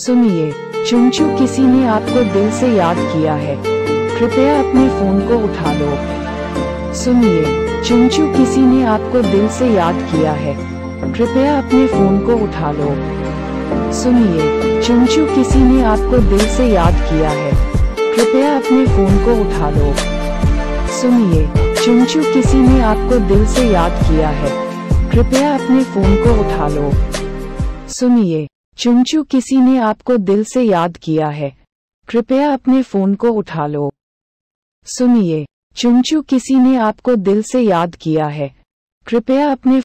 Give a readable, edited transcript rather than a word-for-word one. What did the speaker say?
सुनिए चुंचू, किसी ने आपको दिल से याद किया है, कृपया अपने फोन को उठा लो। सुनिए चुंचू, किसी ने आपको दिल से याद किया है, कृपया अपने फोन को उठा लो। सुनिए चुंचू, किसी ने आपको दिल से याद किया है, कृपया अपने फोन को उठा लो। सुनिए चुंचू, किसी ने आपको दिल से याद किया है, कृपया अपने फोन को उठा लो। सुनिए चुंचू, किसी ने आपको दिल से याद किया है, कृपया अपने फोन को उठा लो। सुनिए चुंचू, किसी ने आपको दिल से याद किया है, कृपया अपने